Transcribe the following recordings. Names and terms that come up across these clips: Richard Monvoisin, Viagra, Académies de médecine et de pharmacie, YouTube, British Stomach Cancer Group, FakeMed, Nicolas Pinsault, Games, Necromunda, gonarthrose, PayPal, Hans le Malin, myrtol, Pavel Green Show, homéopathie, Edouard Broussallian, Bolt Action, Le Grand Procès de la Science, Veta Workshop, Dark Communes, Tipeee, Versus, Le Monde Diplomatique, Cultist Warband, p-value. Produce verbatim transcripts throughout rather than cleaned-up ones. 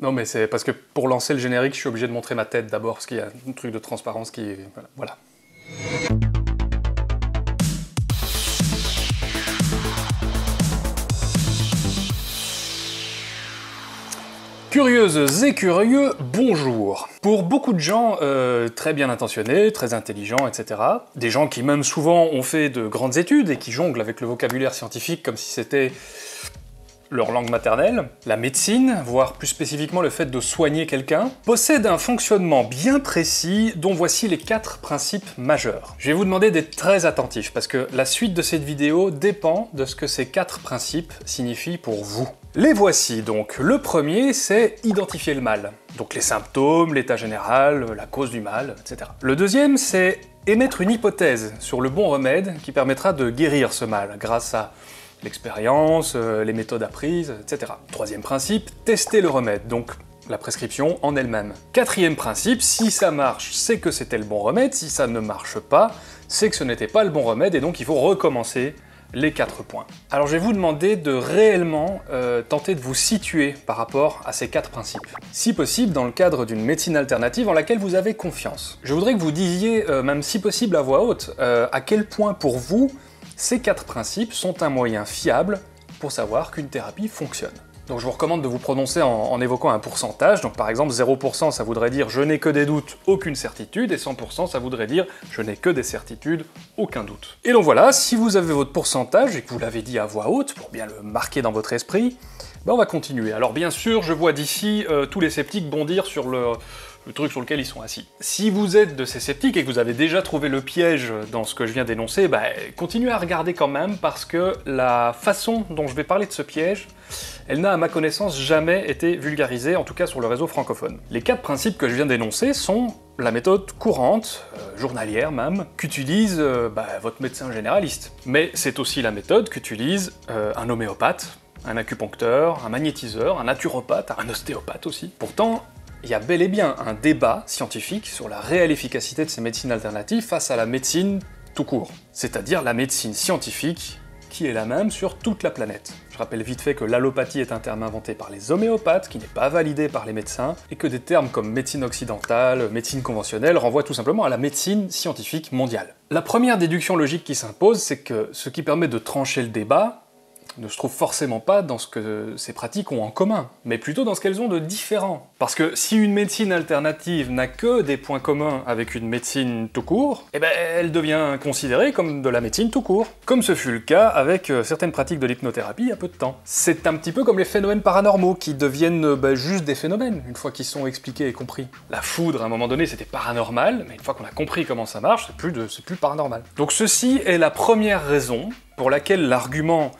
Non, mais c'est parce que pour lancer le générique, je suis obligé de montrer ma tête d'abord, parce qu'il y a un truc de transparence qui... Voilà. voilà. Curieuses et curieux, bonjour. Pour beaucoup de gens euh, très bien intentionnés, très intelligents, et cetera, des gens qui même souvent ont fait de grandes études et qui jonglent avec le vocabulaire scientifique comme si c'était leur langue maternelle, la médecine, voire plus spécifiquement le fait de soigner quelqu'un, possède un fonctionnement bien précis dont voici les quatre principes majeurs. Je vais vous demander d'être très attentifs parce que la suite de cette vidéo dépend de ce que ces quatre principes signifient pour vous. Les voici donc. Le premier, c'est identifier le mal. Donc les symptômes, l'état général, la cause du mal, et cetera. Le deuxième, c'est émettre une hypothèse sur le bon remède qui permettra de guérir ce mal grâce à l'expérience, les méthodes apprises, et cetera. Troisième principe, tester le remède, donc la prescription en elle-même. Quatrième principe, si ça marche, c'est que c'était le bon remède, si ça ne marche pas, c'est que ce n'était pas le bon remède et donc il faut recommencer les quatre points. Alors je vais vous demander de réellement euh, tenter de vous situer par rapport à ces quatre principes, si possible dans le cadre d'une médecine alternative en laquelle vous avez confiance. Je voudrais que vous disiez, euh, même si possible à voix haute, euh, à quel point pour vous ces quatre principes sont un moyen fiable pour savoir qu'une thérapie fonctionne. Donc je vous recommande de vous prononcer en, en évoquant un pourcentage, donc par exemple zéro pour cent ça voudrait dire je n'ai que des doutes, aucune certitude, et cent pour cent ça voudrait dire je n'ai que des certitudes, aucun doute. Et donc voilà, si vous avez votre pourcentage et que vous l'avez dit à voix haute pour bien le marquer dans votre esprit, ben on va continuer. Alors bien sûr, je vois d'ici euh, tous les sceptiques bondir sur le, le truc sur lequel ils sont assis. Si vous êtes de ces sceptiques et que vous avez déjà trouvé le piège dans ce que je viens d'énoncer, ben, continuez à regarder quand même parce que la façon dont je vais parler de ce piège, elle n'a à ma connaissance jamais été vulgarisée, en tout cas sur le réseau francophone. Les quatre principes que je viens d'énoncer sont la méthode courante, euh, journalière même, qu'utilise euh, bah, votre médecin généraliste. Mais c'est aussi la méthode qu'utilise euh, un homéopathe, un acupuncteur, un magnétiseur, un naturopathe, un ostéopathe aussi. Pourtant, il y a bel et bien un débat scientifique sur la réelle efficacité de ces médecines alternatives face à la médecine tout court, c'est-à-dire la médecine scientifique qui est la même sur toute la planète. Je rappelle vite fait que l'allopathie est un terme inventé par les homéopathes, qui n'est pas validé par les médecins, et que des termes comme médecine occidentale, médecine conventionnelle, renvoient tout simplement à la médecine scientifique mondiale. La première déduction logique qui s'impose, c'est que ce qui permet de trancher le débat ne se trouve forcément pas dans ce que ces pratiques ont en commun, mais plutôt dans ce qu'elles ont de différent. Parce que si une médecine alternative n'a que des points communs avec une médecine tout court, eh ben elle devient considérée comme de la médecine tout court, comme ce fut le cas avec certaines pratiques de l'hypnothérapie il y a peu de temps. C'est un petit peu comme les phénomènes paranormaux, qui deviennent ben, juste des phénomènes, une fois qu'ils sont expliqués et compris. La foudre, à un moment donné, c'était paranormal, mais une fois qu'on a compris comment ça marche, c'est plus, de, c'est plus paranormal. Donc ceci est la première raison pour laquelle l'argument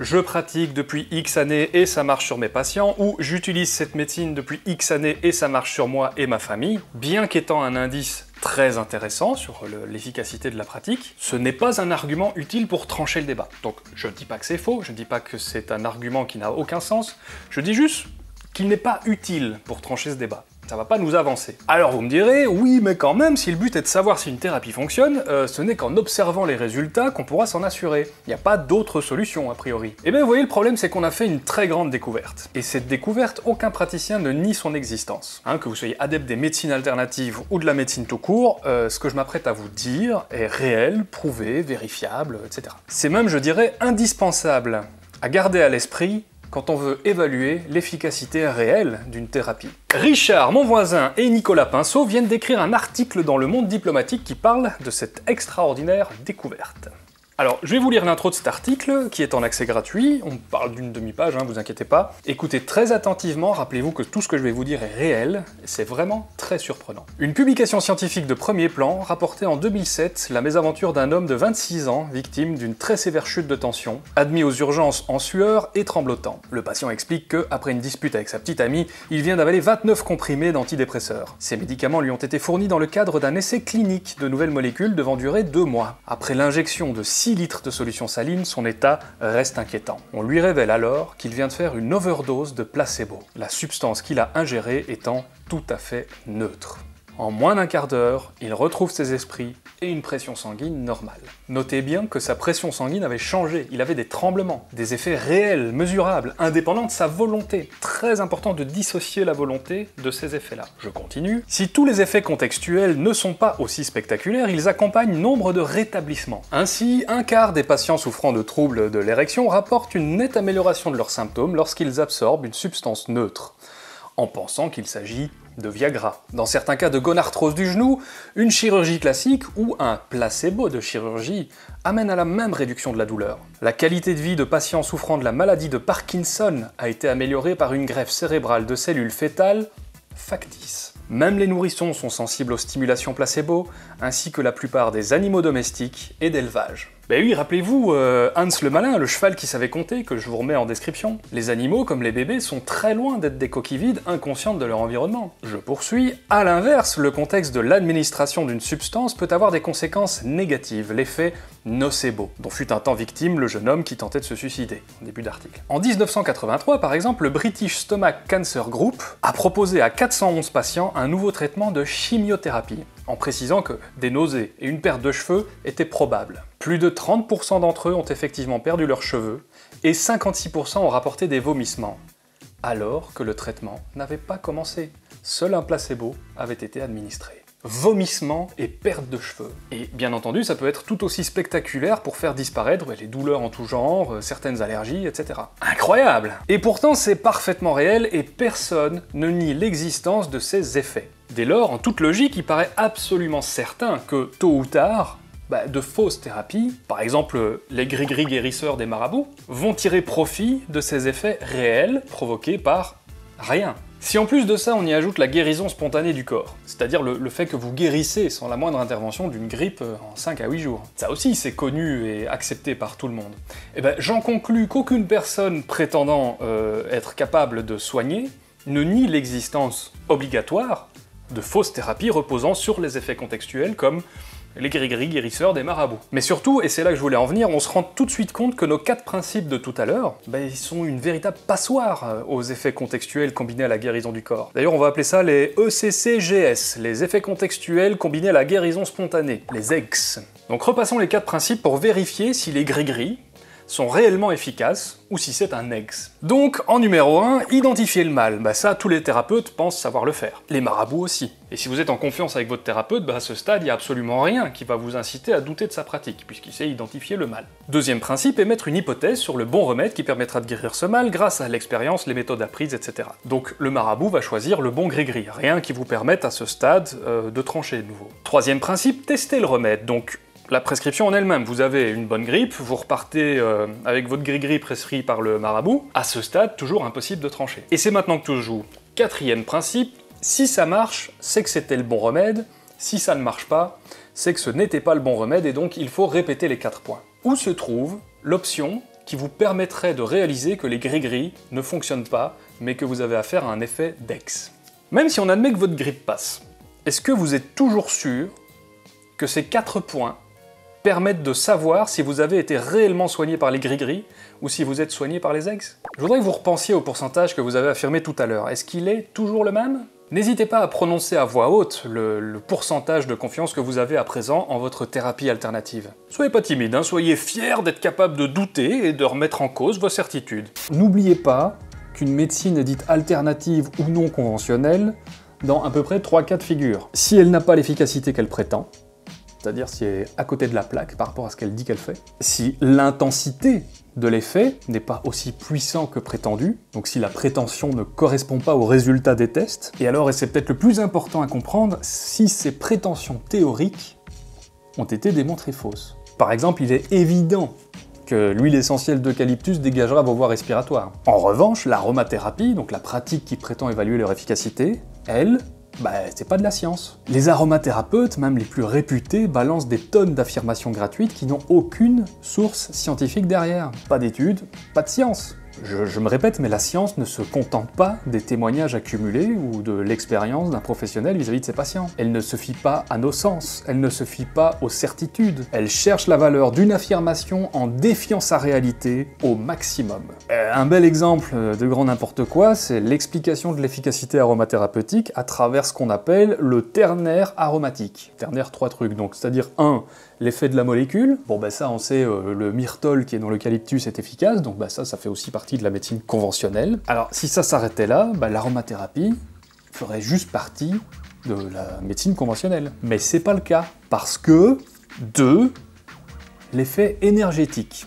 je pratique depuis X années et ça marche sur mes patients, ou j'utilise cette médecine depuis X années et ça marche sur moi et ma famille, bien qu'étant un indice très intéressant sur l'efficacité de la pratique, ce n'est pas un argument utile pour trancher le débat. Donc je ne dis pas que c'est faux, je ne dis pas que c'est un argument qui n'a aucun sens, je dis juste qu'il n'est pas utile pour trancher ce débat. Ça va pas nous avancer. Alors vous me direz, oui mais quand même, si le but est de savoir si une thérapie fonctionne, euh, ce n'est qu'en observant les résultats qu'on pourra s'en assurer. Il n'y a pas d'autre solution a priori. Et bien vous voyez, le problème c'est qu'on a fait une très grande découverte. Et cette découverte, aucun praticien ne nie son existence. Hein, que vous soyez adepte des médecines alternatives ou de la médecine tout court, euh, ce que je m'apprête à vous dire est réel, prouvé, vérifiable, et cetera. C'est même, je dirais, indispensable à garder à l'esprit quand on veut évaluer l'efficacité réelle d'une thérapie. Richard Monvoisin et Nicolas Pinsault viennent d'écrire un article dans Le Monde Diplomatique qui parle de cette extraordinaire découverte. Alors, je vais vous lire l'intro de cet article, qui est en accès gratuit, on parle d'une demi-page, hein, vous inquiétez pas. Écoutez très attentivement, rappelez-vous que tout ce que je vais vous dire est réel, c'est vraiment très surprenant. Une publication scientifique de premier plan rapportait en deux mille sept la mésaventure d'un homme de vingt-six ans, victime d'une très sévère chute de tension, admis aux urgences en sueur et tremblotant. Le patient explique que, après une dispute avec sa petite amie, il vient d'avaler vingt-neuf comprimés d'antidépresseurs. Ces médicaments lui ont été fournis dans le cadre d'un essai clinique de nouvelles molécules devant durer deux mois. Après l'injection de six litres de solution saline, son état reste inquiétant. On lui révèle alors qu'il vient de faire une overdose de placebo, la substance qu'il a ingérée étant tout à fait neutre. En moins d'un quart d'heure, il retrouve ses esprits et une pression sanguine normale. Notez bien que sa pression sanguine avait changé, il avait des tremblements, des effets réels, mesurables, indépendants de sa volonté. Très important de dissocier la volonté de ces effets-là. Je continue. Si tous les effets contextuels ne sont pas aussi spectaculaires, ils accompagnent nombre de rétablissements. Ainsi, un quart des patients souffrant de troubles de l'érection rapportent une nette amélioration de leurs symptômes lorsqu'ils absorbent une substance neutre, en pensant qu'il s'agit de Viagra. Dans certains cas de gonarthrose du genou, une chirurgie classique ou un placebo de chirurgie amène à la même réduction de la douleur. La qualité de vie de patients souffrant de la maladie de Parkinson a été améliorée par une greffe cérébrale de cellules fœtales factices. Même les nourrissons sont sensibles aux stimulations placebo, ainsi que la plupart des animaux domestiques et d'élevage. Ben oui, rappelez-vous, euh, Hans le Malin, le cheval qui savait compter, que je vous remets en description. Les animaux, comme les bébés, sont très loin d'être des coquilles vides inconscientes de leur environnement. Je poursuis. À l'inverse, le contexte de l'administration d'une substance peut avoir des conséquences négatives, l'effet nocebo, dont fut un temps victime le jeune homme qui tentait de se suicider, en début d'article. En mille neuf cent quatre-vingt-trois, par exemple, le British Stomach Cancer Group a proposé à quatre cent onze patients un nouveau traitement de chimiothérapie, en précisant que des nausées et une perte de cheveux étaient probables. Plus de trente pour cent d'entre eux ont effectivement perdu leurs cheveux, et cinquante-six pour cent ont rapporté des vomissements, alors que le traitement n'avait pas commencé. Seul un placebo avait été administré. Vomissements et perte de cheveux. Et bien entendu, ça peut être tout aussi spectaculaire pour faire disparaître les douleurs en tout genre, certaines allergies, et cetera. Incroyable! Et pourtant, c'est parfaitement réel et personne ne nie l'existence de ces effets. Dès lors, en toute logique, il paraît absolument certain que, tôt ou tard, bah, de fausses thérapies, par exemple les gris-gris guérisseurs des marabouts, vont tirer profit de ces effets réels provoqués par rien. Si en plus de ça, on y ajoute la guérison spontanée du corps, c'est-à-dire le, le fait que vous guérissez sans la moindre intervention d'une grippe en cinq à huit jours. Ça aussi, c'est connu et accepté par tout le monde. Et ben, j'en conclus qu'aucune personne prétendant euh, être capable de soigner ne nie l'existence obligatoire de fausses thérapies reposant sur les effets contextuels comme les gris-gris guérisseurs des marabouts. Mais surtout, et c'est là que je voulais en venir, on se rend tout de suite compte que nos quatre principes de tout à l'heure, bah, ils sont une véritable passoire aux effets contextuels combinés à la guérison du corps. D'ailleurs, on va appeler ça les E C C G S, les effets contextuels combinés à la guérison spontanée, les E X. Donc repassons les quatre principes pour vérifier si les gris-gris sont réellement efficaces, ou si c'est un ex. Donc, en numéro un, identifier le mal. Bah ça, tous les thérapeutes pensent savoir le faire. Les marabouts aussi. Et si vous êtes en confiance avec votre thérapeute, bah à ce stade, il n'y a absolument rien qui va vous inciter à douter de sa pratique, puisqu'il sait identifier le mal. Deuxième principe, émettre une hypothèse sur le bon remède qui permettra de guérir ce mal grâce à l'expérience, les méthodes apprises, et cetera. Donc, le marabout va choisir le bon gris-gris, rien qui vous permette à ce stade euh, de trancher de nouveau. Troisième principe, tester le remède. Donc, la prescription en elle-même, vous avez une bonne grippe, vous repartez euh, avec votre gris-gris prescrit par le marabout, à ce stade, toujours impossible de trancher. Et c'est maintenant que tout se joue. Quatrième principe, si ça marche, c'est que c'était le bon remède, si ça ne marche pas, c'est que ce n'était pas le bon remède, et donc il faut répéter les quatre points. Où se trouve l'option qui vous permettrait de réaliser que les gris-gris ne fonctionnent pas, mais que vous avez affaire à un effet d'ex. Même si on admet que votre grippe passe, est-ce que vous êtes toujours sûr que ces quatre points permettent de savoir si vous avez été réellement soigné par les gris-gris ou si vous êtes soigné par les ex? Je voudrais que vous repensiez au pourcentage que vous avez affirmé tout à l'heure. Est-ce qu'il est toujours le même? N'hésitez pas à prononcer à voix haute le, le pourcentage de confiance que vous avez à présent en votre thérapie alternative. Soyez pas timide, hein, soyez fiers d'être capable de douter et de remettre en cause vos certitudes. N'oubliez pas qu'une médecine est dite alternative ou non conventionnelle dans à peu près trois cas de figure. Si elle n'a pas l'efficacité qu'elle prétend, c'est-à-dire si elle est à côté de la plaque par rapport à ce qu'elle dit qu'elle fait, si l'intensité de l'effet n'est pas aussi puissant que prétendu, donc si la prétention ne correspond pas aux résultats des tests, et alors, et c'est peut-être le plus important à comprendre, si ces prétentions théoriques ont été démontrées fausses. Par exemple, il est évident que l'huile essentielle d'eucalyptus dégagera vos voies respiratoires. En revanche, l'aromathérapie, donc la pratique qui prétend évaluer leur efficacité, elle, bah, c'est pas de la science. Les aromathérapeutes, même les plus réputés, balancent des tonnes d'affirmations gratuites qui n'ont aucune source scientifique derrière. Pas d'études, pas de science. Je, je me répète, mais la science ne se contente pas des témoignages accumulés ou de l'expérience d'un professionnel vis-à-vis de ses patients. Elle ne se fie pas à nos sens, elle ne se fie pas aux certitudes. Elle cherche la valeur d'une affirmation en défiant sa réalité au maximum. Un bel exemple de grand n'importe quoi, c'est l'explication de l'efficacité aromathérapeutique à travers ce qu'on appelle le ternaire aromatique. Ternaire, trois trucs, donc c'est-à-dire un, l'effet de la molécule. Bon ben ça on sait, euh, le myrtol qui est dans l'eucalyptus est efficace, donc ben ça, ça fait aussi partie de la médecine conventionnelle. Alors si ça s'arrêtait là, ben, l'aromathérapie ferait juste partie de la médecine conventionnelle. Mais c'est pas le cas, parce que, deux, l'effet énergétique.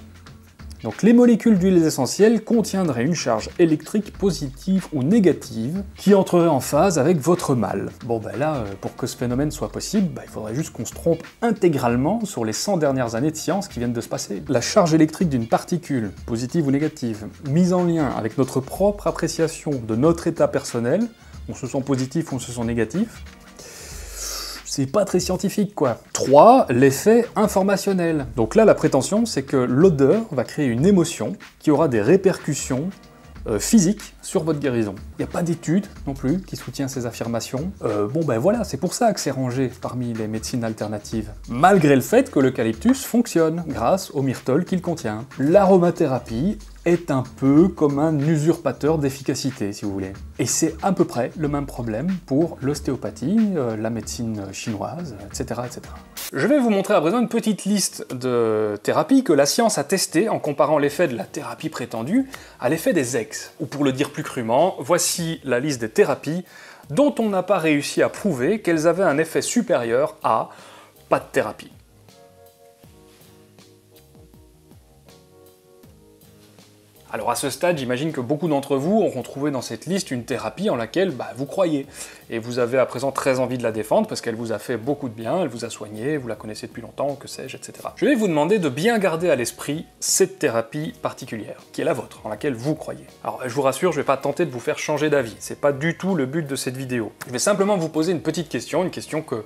Donc les molécules d'huiles essentielles contiendraient une charge électrique positive ou négative qui entrerait en phase avec votre mal. Bon ben là, pour que ce phénomène soit possible, ben, il faudrait juste qu'on se trompe intégralement sur les cent dernières années de science qui viennent de se passer. La charge électrique d'une particule, positive ou négative, mise en lien avec notre propre appréciation de notre état personnel, on se sent positif ou on se sent négatif, c'est pas très scientifique, quoi. trois. L'effet informationnel. Donc là, la prétention, c'est que l'odeur va créer une émotion qui aura des répercussions euh, physiques sur votre guérison. Il n'y a pas d'étude, non plus, qui soutient ces affirmations. Euh, bon, ben voilà, c'est pour ça que c'est rangé parmi les médecines alternatives. Malgré le fait que l'eucalyptus fonctionne, grâce au myrtol qu'il contient. L'aromathérapie est un peu comme un usurpateur d'efficacité, si vous voulez. Et c'est à peu près le même problème pour l'ostéopathie, euh, la médecine chinoise, et cetera, et cetera. Je vais vous montrer à présent une petite liste de thérapies que la science a testées en comparant l'effet de la thérapie prétendue à l'effet des ex. Ou pour le dire plus crûment, voici la liste des thérapies dont on n'a pas réussi à prouver qu'elles avaient un effet supérieur à pas de thérapie. Alors à ce stade, j'imagine que beaucoup d'entre vous auront trouvé dans cette liste une thérapie en laquelle bah, vous croyez. Et vous avez à présent très envie de la défendre parce qu'elle vous a fait beaucoup de bien, elle vous a soigné, vous la connaissez depuis longtemps, que sais-je, et cetera. Je vais vous demander de bien garder à l'esprit cette thérapie particulière, qui est la vôtre, en laquelle vous croyez. Alors je vous rassure, je ne vais pas tenter de vous faire changer d'avis, c'est pas du tout le but de cette vidéo. Je vais simplement vous poser une petite question, une question que...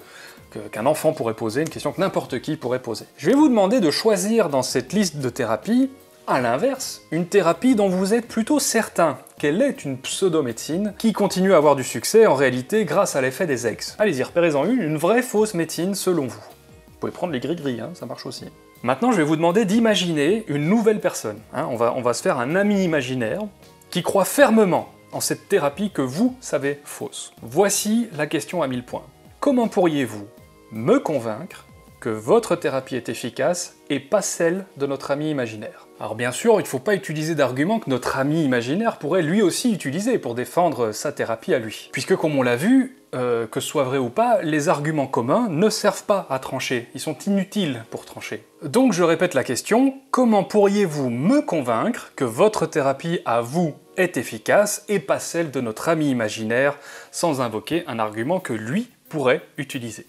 qu'un enfant pourrait poser, une question que n'importe qui pourrait poser. Je vais vous demander de choisir dans cette liste de thérapies, à l'inverse, une thérapie dont vous êtes plutôt certain qu'elle est une pseudo-médecine qui continue à avoir du succès en réalité grâce à l'effet des ex. Allez-y, repérez-en une, une vraie fausse médecine selon vous. Vous pouvez prendre les gris-gris, hein, ça marche aussi. Maintenant, je vais vous demander d'imaginer une nouvelle personne. Hein, on va, on va se faire un ami imaginaire qui croit fermement en cette thérapie que vous savez fausse. Voici la question à mille points. Comment pourriez-vous me convaincre que votre thérapie est efficace et pas celle de notre ami imaginaire? Alors bien sûr, il ne faut pas utiliser d'arguments que notre ami imaginaire pourrait lui aussi utiliser pour défendre sa thérapie à lui. Puisque comme on l'a vu, euh, que ce soit vrai ou pas, les arguments communs ne servent pas à trancher, ils sont inutiles pour trancher. Donc je répète la question, comment pourriez-vous me convaincre que votre thérapie à vous est efficace et pas celle de notre ami imaginaire, sans invoquer un argument que lui pourrait utiliser?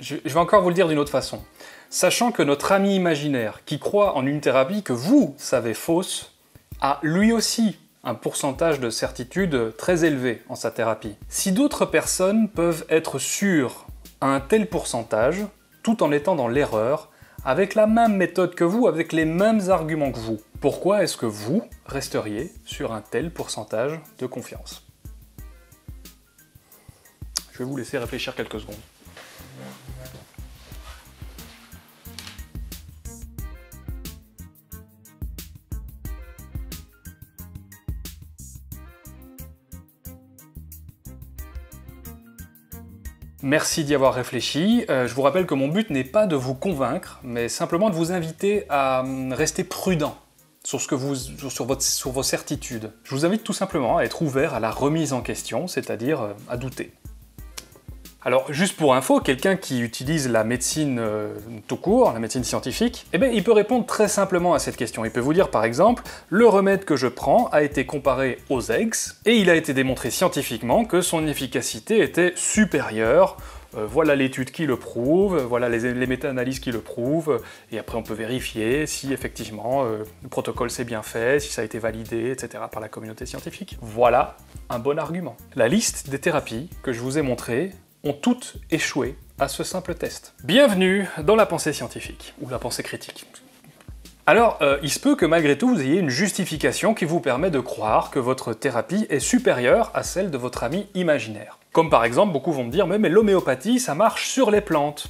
Je vais encore vous le dire d'une autre façon. Sachant que notre ami imaginaire, qui croit en une thérapie que vous savez fausse, a lui aussi un pourcentage de certitude très élevé en sa thérapie. Si d'autres personnes peuvent être sûres à un tel pourcentage, tout en étant dans l'erreur, avec la même méthode que vous, avec les mêmes arguments que vous, pourquoi est-ce que vous resteriez sur un tel pourcentage de confiance? Je vais vous laisser réfléchir quelques secondes. Merci d'y avoir réfléchi. Euh, je vous rappelle que mon but n'est pas de vous convaincre, mais simplement de vous inviter à euh, rester prudent sur, ce que vous, sur, votre, sur vos certitudes. Je vous invite tout simplement à être ouvert à la remise en question, c'est-à-dire euh, à douter. Alors, juste pour info, quelqu'un qui utilise la médecine euh, tout court, la médecine scientifique, eh bien, il peut répondre très simplement à cette question. Il peut vous dire, par exemple, « Le remède que je prends a été comparé aux ex, et il a été démontré scientifiquement que son efficacité était supérieure. Euh, voilà l'étude qui le prouve, voilà les, les méta-analyses qui le prouvent, et après on peut vérifier si, effectivement, euh, le protocole s'est bien fait, si ça a été validé, et cetera par la communauté scientifique. » Voilà un bon argument. La liste des thérapies que je vous ai montrées ont toutes échoué à ce simple test. Bienvenue dans la pensée scientifique, ou la pensée critique. Alors, euh, il se peut que malgré tout, vous ayez une justification qui vous permet de croire que votre thérapie est supérieure à celle de votre ami imaginaire. Comme par exemple, beaucoup vont me dire « mais, mais l'homéopathie, ça marche sur les plantes ».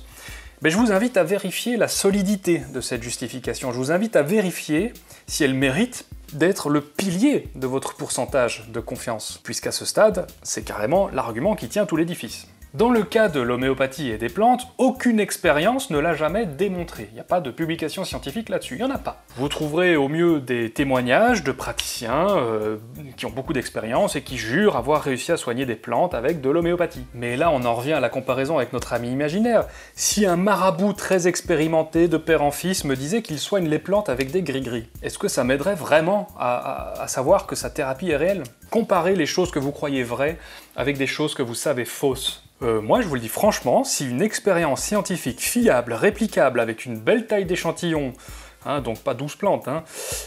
Mais je vous invite à vérifier la solidité de cette justification. Je vous invite à vérifier si elle mérite d'être le pilier de votre pourcentage de confiance, puisqu'à ce stade, c'est carrément l'argument qui tient tout l'édifice. Dans le cas de l'homéopathie et des plantes, aucune expérience ne l'a jamais démontré. Il n'y a pas de publication scientifique là-dessus, il n'y en a pas. Vous trouverez au mieux des témoignages de praticiens euh, qui ont beaucoup d'expérience et qui jurent avoir réussi à soigner des plantes avec de l'homéopathie. Mais là, on en revient à la comparaison avec notre ami imaginaire. Si un marabout très expérimenté de père en fils me disait qu'il soigne les plantes avec des gris-gris, est-ce que ça m'aiderait vraiment à, à, à savoir que sa thérapie est réelle? Comparez les choses que vous croyez vraies avec des choses que vous savez fausses. Euh, moi, je vous le dis franchement, si une expérience scientifique fiable, réplicable, avec une belle taille d'échantillon, hein, donc pas douze plantes, hein,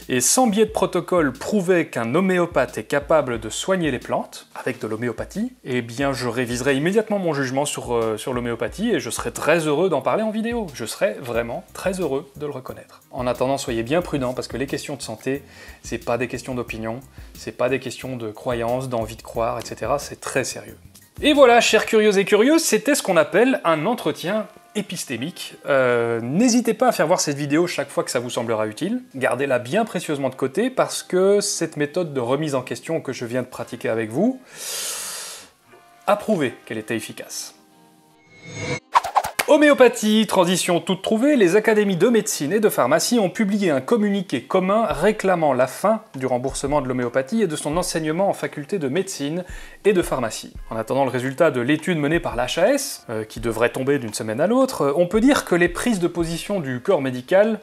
et sans biais de protocole prouvait qu'un homéopathe est capable de soigner les plantes, avec de l'homéopathie, eh bien je réviserai immédiatement mon jugement sur, euh, sur l'homéopathie et je serai très heureux d'en parler en vidéo. Je serai vraiment très heureux de le reconnaître. En attendant, soyez bien prudents, parce que les questions de santé, c'est pas des questions d'opinion, c'est pas des questions de croyance, d'envie de croire, et cetera. C'est très sérieux. Et voilà, chers curieux et curieuses, c'était ce qu'on appelle un entretien épistémique. Euh, n'hésitez pas à faire voir cette vidéo chaque fois que ça vous semblera utile. Gardez-la bien précieusement de côté, parce que cette méthode de remise en question que je viens de pratiquer avec vous a prouvé qu'elle était efficace. Homéopathie, transition toute trouvée, les académies de médecine et de pharmacie ont publié un communiqué commun réclamant la fin du remboursement de l'homéopathie et de son enseignement en faculté de médecine et de pharmacie. En attendant le résultat de l'étude menée par l'H A S, euh, qui devrait tomber d'une semaine à l'autre, on peut dire que les prises de position du corps médical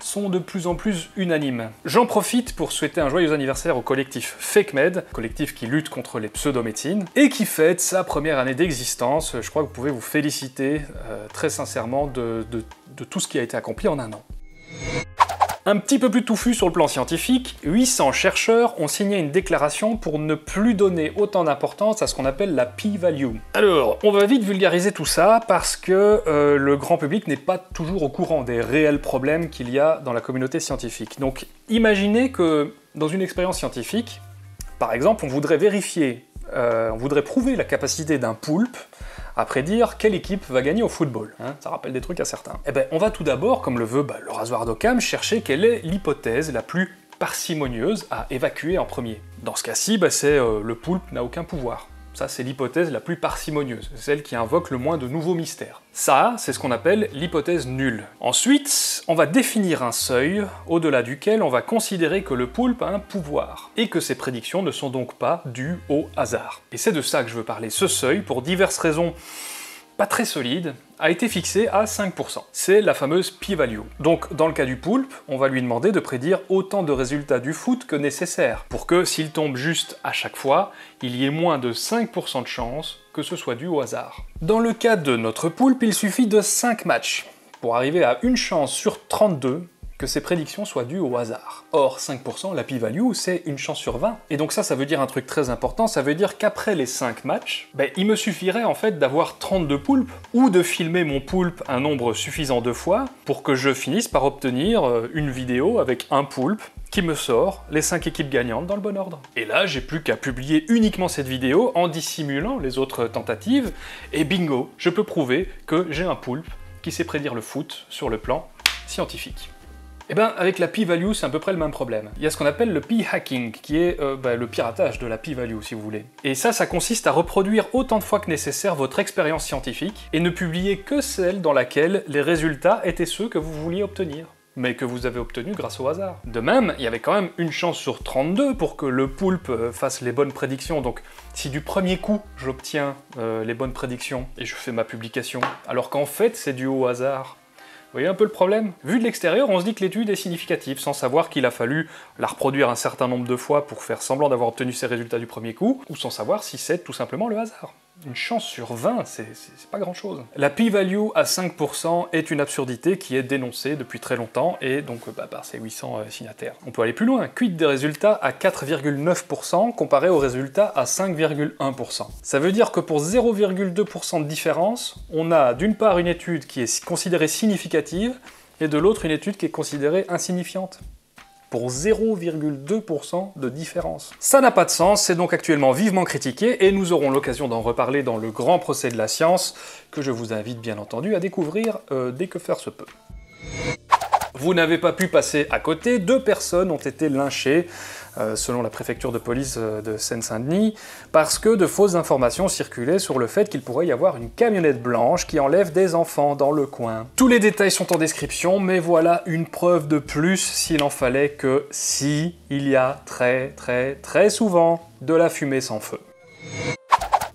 sont de plus en plus unanimes. J'en profite pour souhaiter un joyeux anniversaire au collectif FakeMed, collectif qui lutte contre les pseudomédecines, et qui fête sa première année d'existence. Je crois que vous pouvez vous féliciter euh, très sincèrement de, de, de tout ce qui a été accompli en un an. Un petit peu plus touffu sur le plan scientifique, huit cents chercheurs ont signé une déclaration pour ne plus donner autant d'importance à ce qu'on appelle la p-value. Alors, on va vite vulgariser tout ça, parce que euh, le grand public n'est pas toujours au courant des réels problèmes qu'il y a dans la communauté scientifique. Donc, imaginez que dans une expérience scientifique, par exemple, on voudrait vérifier, euh, on voudrait prouver la capacité d'un poulpe à prédire quelle équipe va gagner au football. Hein, ça rappelle des trucs à certains. Eh ben, on va tout d'abord, comme le veut bah, le rasoir d'Occam, chercher quelle est l'hypothèse la plus parcimonieuse à évacuer en premier. Dans ce cas-ci, bah, c'est euh, le poulpe n'a aucun pouvoir. Ça, c'est l'hypothèse la plus parcimonieuse, celle qui invoque le moins de nouveaux mystères. Ça, c'est ce qu'on appelle l'hypothèse nulle. Ensuite, on va définir un seuil au-delà duquel on va considérer que le poulpe a un pouvoir, et que ses prédictions ne sont donc pas dues au hasard. Et c'est de ça que je veux parler. Ce seuil, pour diverses raisons pas très solides, a été fixé à cinq pour cent. C'est la fameuse p-value. Donc, dans le cas du poulpe, on va lui demander de prédire autant de résultats du foot que nécessaire, pour que, s'il tombe juste à chaque fois, il y ait moins de cinq pour cent de chance que ce soit dû au hasard. Dans le cas de notre poulpe, il suffit de cinq matchs pour arriver à une chance sur trente-deux que ces prédictions soient dues au hasard. Or, cinq pour cent, la p-value, c'est une chance sur vingt. Et donc ça, ça veut dire un truc très important, ça veut dire qu'après les cinq matchs, ben, il me suffirait en fait d'avoir trente-deux poulpes, ou de filmer mon poulpe un nombre suffisant de fois, pour que je finisse par obtenir une vidéo avec un poulpe qui me sort les cinq équipes gagnantes dans le bon ordre. Et là, j'ai plus qu'à publier uniquement cette vidéo en dissimulant les autres tentatives, et bingo, je peux prouver que j'ai un poulpe qui sait prédire le foot sur le plan scientifique. Eh bien, avec la p-value, c'est à peu près le même problème. Il y a ce qu'on appelle le p-hacking, qui est euh, bah, le piratage de la p-value, si vous voulez. Et ça, ça consiste à reproduire autant de fois que nécessaire votre expérience scientifique, et ne publier que celle dans laquelle les résultats étaient ceux que vous vouliez obtenir, mais que vous avez obtenus grâce au hasard. De même, il y avait quand même une chance sur trente-deux pour que le poulpe fasse les bonnes prédictions, donc si du premier coup, j'obtiens euh, les bonnes prédictions, et je fais ma publication, alors qu'en fait, c'est dû au hasard. Vous voyez un peu le problème? Vu de l'extérieur, on se dit que l'étude est significative, sans savoir qu'il a fallu la reproduire un certain nombre de fois pour faire semblant d'avoir obtenu ses résultats du premier coup, ou sans savoir si c'est tout simplement le hasard. Une chance sur vingt, c'est pas grand-chose. La p-value à cinq pour cent est une absurdité qui est dénoncée depuis très longtemps, et donc bah, par ces huit cents euh, signataires. On peut aller plus loin, quid des résultats à quatre virgule neuf pour cent comparé aux résultats à cinq virgule un pour cent. Ça veut dire que pour zéro virgule deux pour cent de différence, on a d'une part une étude qui est considérée significative, et de l'autre une étude qui est considérée insignifiante, pour zéro virgule deux pour cent de différence. Ça n'a pas de sens, c'est donc actuellement vivement critiqué, et nous aurons l'occasion d'en reparler dans le grand procès de la science, que je vous invite bien entendu à découvrir euh, dès que faire se peut. Vous n'avez pas pu passer à côté, deux personnes ont été lynchées, euh, selon la préfecture de police de Seine-Saint-Denis, parce que de fausses informations circulaient sur le fait qu'il pourrait y avoir une camionnette blanche qui enlève des enfants dans le coin. Tous les détails sont en description, mais voilà une preuve de plus, s'il en fallait, que si, il y a très très très souvent de la fumée sans feu.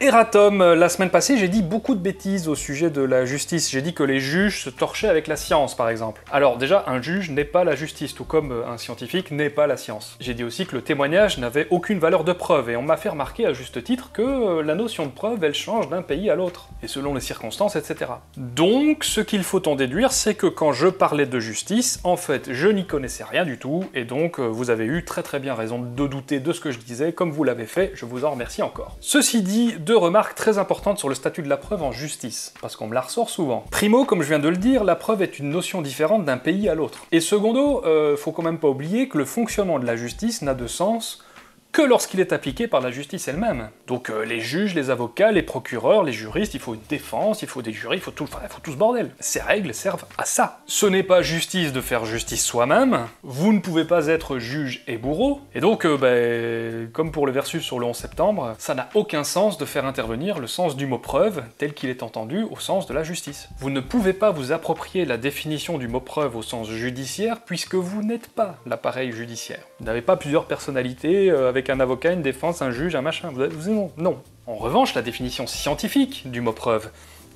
Erratum, la semaine passée, j'ai dit beaucoup de bêtises au sujet de la justice. J'ai dit que les juges se torchaient avec la science, par exemple. Alors déjà, un juge n'est pas la justice, tout comme un scientifique n'est pas la science. J'ai dit aussi que le témoignage n'avait aucune valeur de preuve, et on m'a fait remarquer à juste titre que la notion de preuve, elle change d'un pays à l'autre, et selon les circonstances, et cetera. Donc, ce qu'il faut en déduire, c'est que quand je parlais de justice, en fait, je n'y connaissais rien du tout, et donc vous avez eu très très bien raison de douter de ce que je disais, comme vous l'avez fait, je vous en remercie encore. Ceci dit, deux remarques très importantes sur le statut de la preuve en justice, parce qu'on me la ressort souvent. Primo, comme je viens de le dire, la preuve est une notion différente d'un pays à l'autre. Et secondo, euh, faut quand même pas oublier que le fonctionnement de la justice n'a de sens que lorsqu'il est appliqué par la justice elle-même. Donc euh, les juges, les avocats, les procureurs, les juristes, il faut une défense, il faut des jurys, il faut tout, enfin, il faut tout ce bordel. Ces règles servent à ça. Ce n'est pas justice de faire justice soi-même, vous ne pouvez pas être juge et bourreau, et donc, euh, bah, comme pour le Versus sur le onze septembre, ça n'a aucun sens de faire intervenir le sens du mot preuve, tel qu'il est entendu au sens de la justice. Vous ne pouvez pas vous approprier la définition du mot preuve au sens judiciaire, puisque vous n'êtes pas l'appareil judiciaire. Vous n'avez pas plusieurs personnalités, euh, avec avec un avocat, une défense, un juge, un machin, vous avez... non, non. En revanche, la définition scientifique du mot preuve,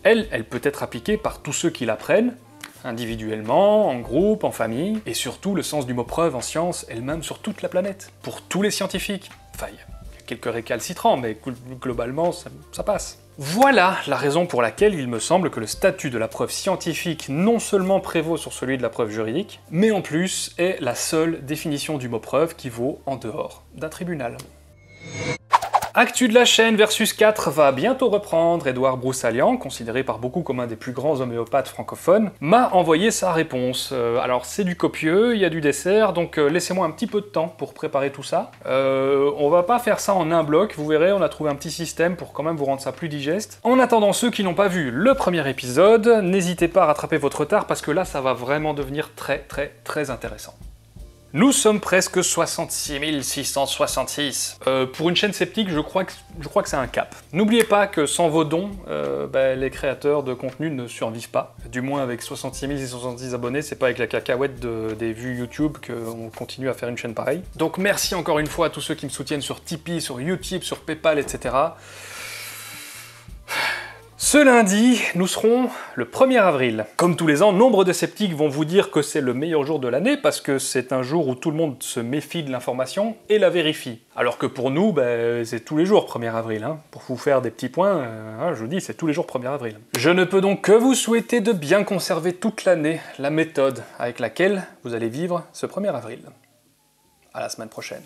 elle, elle peut être appliquée par tous ceux qui l'apprennent, individuellement, en groupe, en famille, et surtout le sens du mot preuve en science, elle-même sur toute la planète, pour tous les scientifiques. Enfin, il y a quelques récalcitrants, mais globalement, ça, ça passe. Voilà la raison pour laquelle il me semble que le statut de la preuve scientifique non seulement prévaut sur celui de la preuve juridique, mais en plus est la seule définition du mot preuve qui vaut en dehors d'un tribunal. Actu de la chaîne, Versus quatre va bientôt reprendre. Edouard Broussallian, considéré par beaucoup comme un des plus grands homéopathes francophones, m'a envoyé sa réponse. Euh, alors c'est du copieux, il y a du dessert, donc euh, laissez-moi un petit peu de temps pour préparer tout ça. Euh, on va pas faire ça en un bloc, vous verrez, on a trouvé un petit système pour quand même vous rendre ça plus digeste. En attendant ceux qui n'ont pas vu le premier épisode, n'hésitez pas à rattraper votre retard parce que là ça va vraiment devenir très très très intéressant. Nous sommes presque soixante-six mille six cent soixante-six. Euh, pour une chaîne sceptique, je crois que je crois que c'est un cap. N'oubliez pas que sans vos dons, euh, bah, les créateurs de contenu ne survivent pas. Du moins avec soixante-six mille six cent soixante-six abonnés, c'est pas avec la cacahuète de, des vues YouTube qu'on continue à faire une chaîne pareille. Donc merci encore une fois à tous ceux qui me soutiennent sur Tipeee, sur YouTube, sur PayPal, et cetera. Ce lundi, nous serons le premier avril. Comme tous les ans, nombre de sceptiques vont vous dire que c'est le meilleur jour de l'année parce que c'est un jour où tout le monde se méfie de l'information et la vérifie. Alors que pour nous, bah, c'est tous les jours premier avril. Hein. Pour vous faire des petits points, euh, je vous dis, c'est tous les jours premier avril. Je ne peux donc que vous souhaiter de bien conserver toute l'année la méthode avec laquelle vous allez vivre ce premier avril. À la semaine prochaine.